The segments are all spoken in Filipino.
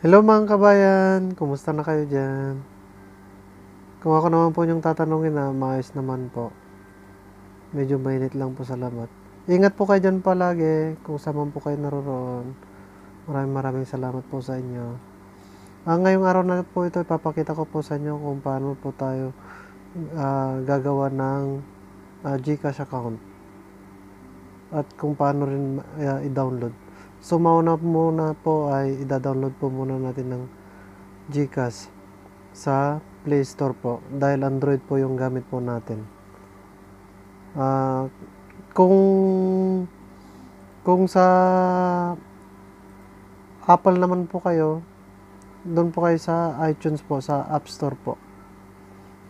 Hello mga kabayan! Kumusta na kayo dyan? Kung ako naman po yung tatanungin na maayos naman po. Medyo mainit lang po, salamat. Ingat po kayo dyan palagi kung saan man po kayo naroon. Maraming salamat po sa inyo. Ngayong araw na po ito, ipapakita ko po sa inyo kung paano po tayo gagawa ng GCash account. At kung paano rin i-download. So, muna po ay i-download po muna natin ng GCash sa Play Store po. Dahil Android po yung gamit po natin. Kung sa Apple naman po kayo, doon po kayo sa iTunes po, sa App Store po.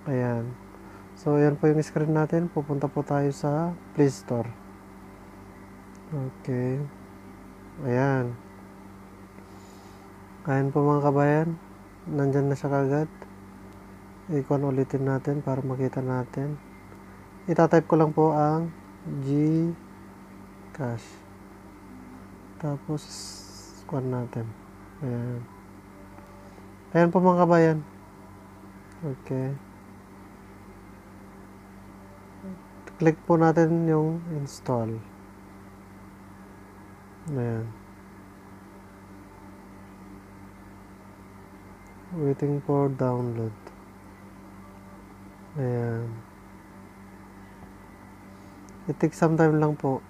Ayan. So, ayan po yung screen natin. Pupunta po tayo sa Play Store. Okay. Ayan. Ayan po mga kabayan. Nandyan na siya kagad. I-con ulitin natin para makita natin. Itatype ko lang po ang GCash. Tapos, con natin. Ayan. Ayan po mga kabayan. Okay. Click po natin yung install. Ayan. Waiting for download. Ayan. It takes some time lang po.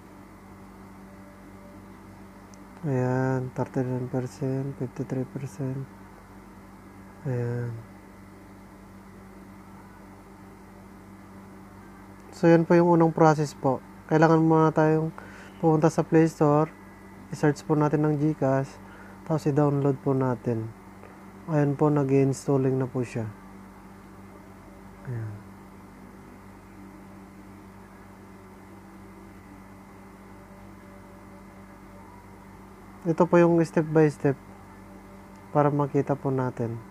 Ayan. 39%, 53%. Ayan. So, yan po yung unang process po. Kailangan muna tayong pumunta sa Play Store. I-search po natin ng GCash, tapos i-download po natin. Ayan po, nag-i-installing na po siya. Ayan. Ito po yung step by step para makita po natin.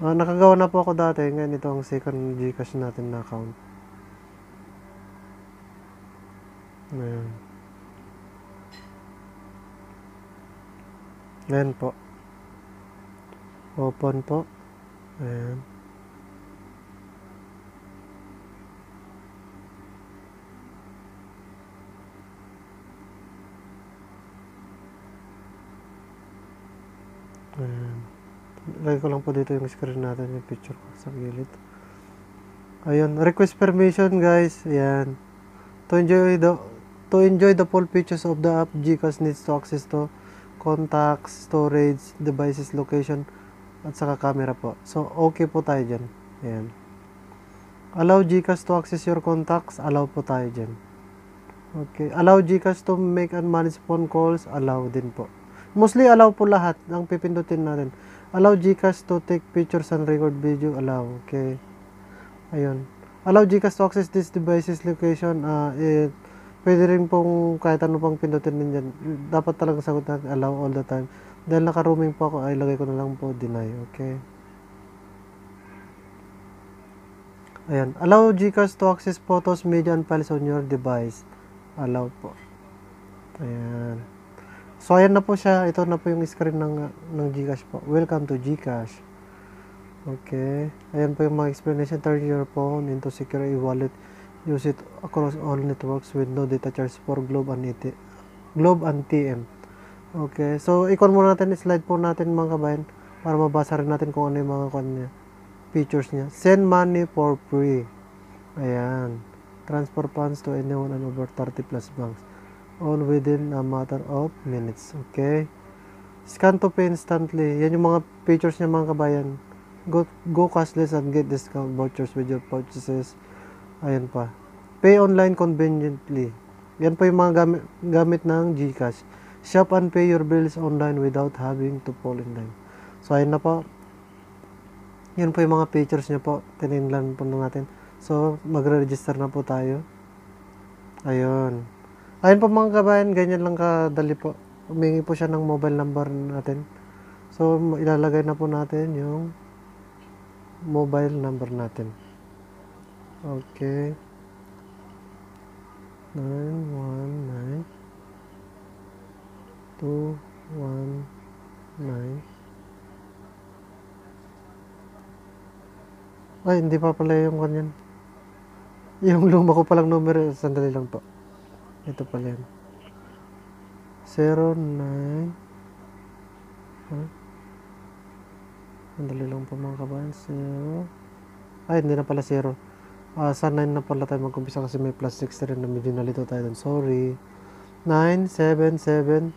Nakagawa na po ako dati, ngayon ito ang second GCash natin na account. Ayan. Ayan po. Open po. Ayan. Ayan. Lagay ko lang po dito yung screen natin, yung picture ko sa gilid. Ayan. Request permission guys. Ayan. To enjoy the full features of the app, GCash needs to access to contacts, storage, devices, location, at saka camera po. So, okay po tayo dyan. Ayan. Allow GCash to access your contacts. Allow po tayo dyan. Okay. Allow GCash to make and manage phone calls. Allow din po. Mostly, allow po lahat ang pipindutin natin. Allow GCash to take pictures and record video. Allow. Okay. Ayun. Allow GCash to access this devices, location, pwede rin pong kahit ano pang pindutin din dyan. Dapat talaga sagot natin, allow all the time. Dahil naka-roaming po ako, ay lagay ko na lang po, deny. Okay. Ayan. Allow GCash to access photos, media, and files on your device. Allow po. Ayan. So, ayan na po siya. Ito na po yung screen ng GCash po. Welcome to GCash. Okay. Ayan po yung mga explanation. Turn your phone into secure e-wallet. Use it across all networks with no data charge for Globe and TM. Okay. So, i-con muna natin. Slide po natin mga kabayan para mabasa rin natin kung ano yung mga features niya. Send money for free. Ayan. Transfer funds to anyone and over 30+ banks. All within a matter of minutes. Okay. Scan to pay instantly. Yan yung mga features niya mga kabayan. Go cashless and get discount vouchers with your purchases. Ayan pa. Pay online conveniently. Yan po yung mga gamit ng GCash. Shop and pay your bills online without having to fall in line. So, ayan na po. Yan po yung mga features niya po. Tininlan po na natin. So, magre-register na po tayo. Ayun. Ayan po mga kabayan. Ganyan lang kadali po. Humingi po siya ng mobile number natin. So, ilalagay na po natin yung mobile number natin. Okay. 919 219 Ay, hindi pa pala yung kanyan. Yung luma ko palang numero. Sandali lang po. Ito pala yan. 09. Huh? Sandali lang po mga kabayan. 0. Ay, hindi na pala 0. Sa 9 na pala tayo mag-umpisa kasi may plus 6 na rin na medyo nalito tayo dun. Sorry. 977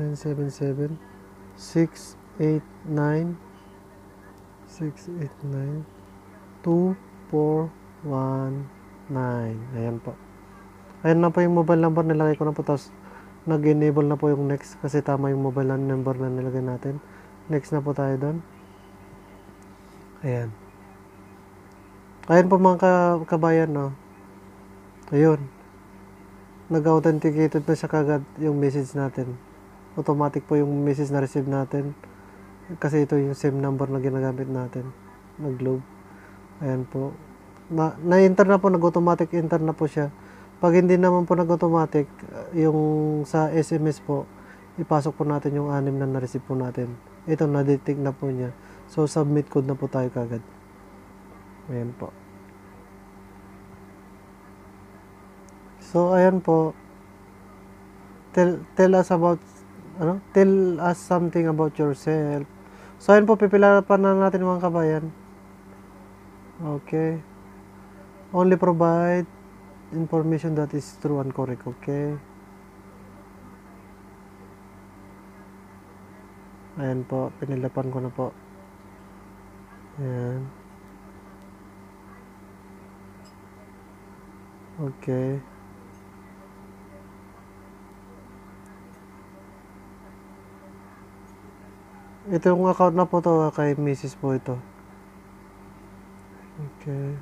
689 2419. Ayan po. Ayan na po yung mobile number, nilagay ko na po. Tapos nag-enable na po yung next kasi tama yung mobile number na nilagay natin. Next na po tayo doon. Ayan. Ayan po mga kabayan, no? Ayun, nag-authenticated na siya kagad yung message natin. Automatic po yung message na receive natin kasi ito yung same number na ginagamit natin na globe. Ayan po, na-enter na po, nag-automatic enter na po siya. Pag hindi naman po nag-automatic, yung sa SMS po, ipasok po natin yung 6 na na-receive po natin. Ito, na-detect na po niya, so submit code na po tayo kagad. Ayan po. So ayan po, tell us something about yourself. So ayan po, pipila pa na natin mga kabayan. Okay. Only provide information that is true and correct. Okay. Ayan po, pinilapan ko na po. Ayan. Okay. Ito yung account na po to, kay Mrs. po ito. Okay.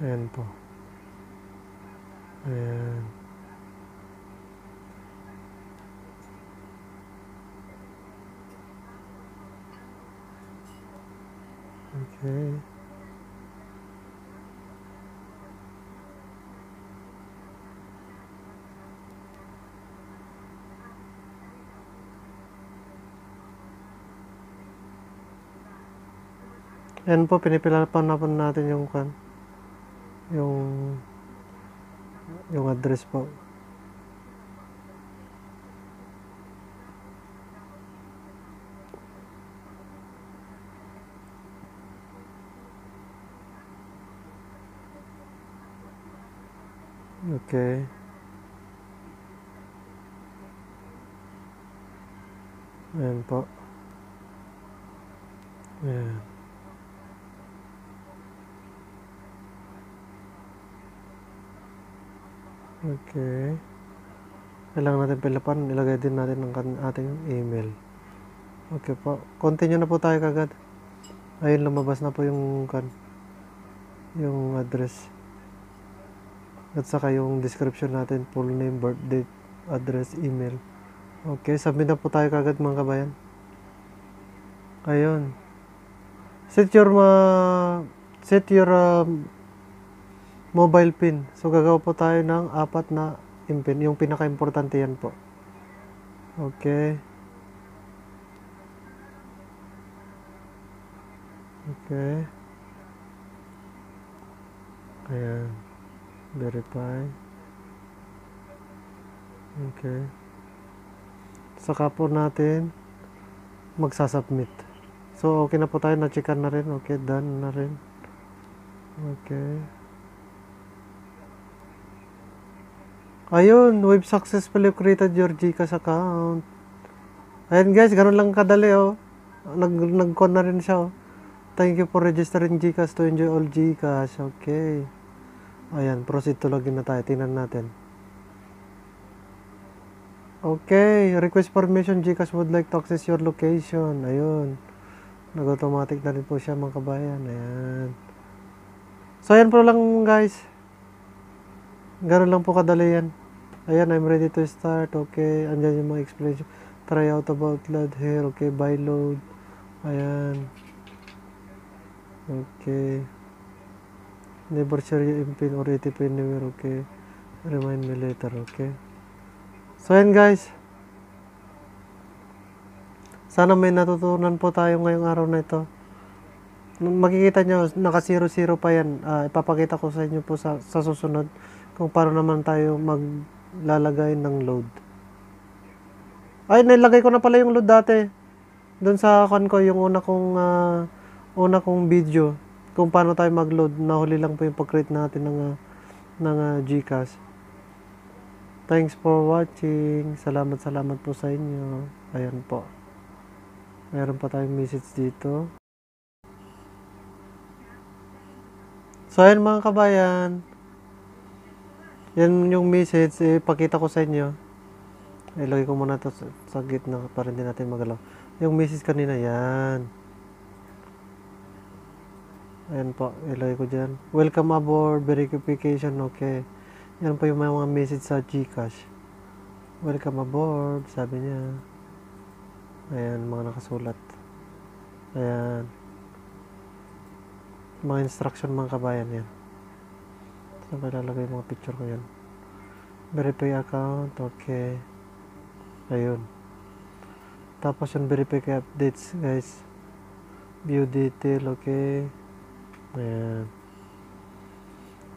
Ayan po. Ayan. Okay. Ayan po, pinipila pa na po natin yung address po. Okay. Ayan po. Ayan. Okay. Kailangan natin pilapan. Ilagay din natin ang ating email. Okay po. Continue na po tayo kagad. Ayun, lumabas na po yung address. At saka yung description natin. Full name, birth date, address, email. Okay. Submit na po tayo kagad mga kabayan. Ayun. Set your mobile pin. So, gagawa po tayo ng 4 na impin. Yung pinaka-importante yan po. Okay. Okay. Ayan. Verify. Okay. Saka po natin magsasubmit. So, okay na po tayo. Na-checkan na rin. Okay, done na rin. Okay. Ayun, we've successfully created your GCash account. Ayun guys, ganun lang kadali oh. Nag-con na rin siya oh. Thank you for registering GCash to enjoy all GCash. Okay. Ayan, proceed to login na tayo. Tingnan natin. Okay, request permission. GCash would like to access your location. Ayun. Nag-automatic na rin po siya mga kabayan. Ayan. So ayan po lang guys. Ganun lang po kadali yan. Ayan, I'm ready to start. Okay, andyan yung mga explanation. Try out about load here. Okay, buy load. Ayan. Okay. Never share your MPIN or ATP anywhere, okay? Remind me later, okay? So yan guys, sana may natutunan po tayo ngayong araw na ito. Makikita nyo, naka 0-0 pa yan. Ipapakita ko sa inyo po sa susunod kung paano naman tayo maglalagay ng load. Ay, nilagay ko na pala yung load dati. Doon sa account ko, yung una kong video kung paano tayo mag-load. Nahuli lang po yung pag-create natin ng GCash. Thanks for watching. Salamat po sa inyo. Ayan po. Meron pa tayong message dito. So, ayan mga kabayan. Yan yung message. Ipakita ko sa inyo. Ilagay ko muna ito sa gitna para hindi natin magalaw. Yung message kanina, yan. Ayan po. Ilagay ko dyan. Welcome aboard. Verification. Okay. Yan po yung mga message sa GCash. Welcome aboard. Sabi niya. Ayan. Mga nakasulat. Ayan. Mga instruction mga kabayan yan. So, malalagay mga picture ko yan. Verify account. Okay. Ayun. Tapos yung verify updates guys. View detail. Okay. Ayan.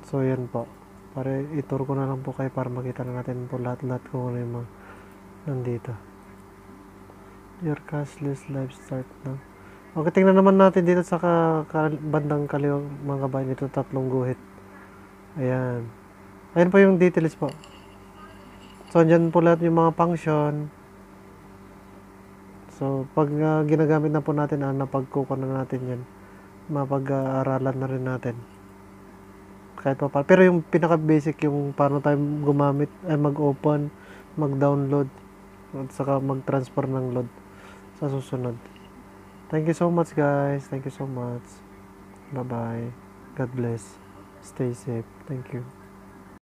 So yan po. Para itur ko na lang po kayo para makita na natin po lahat kung ano yung mga nandito. Your cashless life start na. Okay, tingnan naman natin dito sa bandang kaliwang mga kabayan nito, tatlong guhit. Ayan. Ayan po yung details po. So, andyan po lahat yung mga function. So, pag ginagamit na po natin, napagkukunan na natin yan. Mapag-aaralan na rin natin. Kahit pa pa. Pero yung pinaka-basic, yung paano tayo gumamit, ay mag-open, mag-download, at saka mag-transfer ng load sa susunod. Thank you so much guys. Thank you so much. Bye-bye. God bless. Stay safe. Thank you.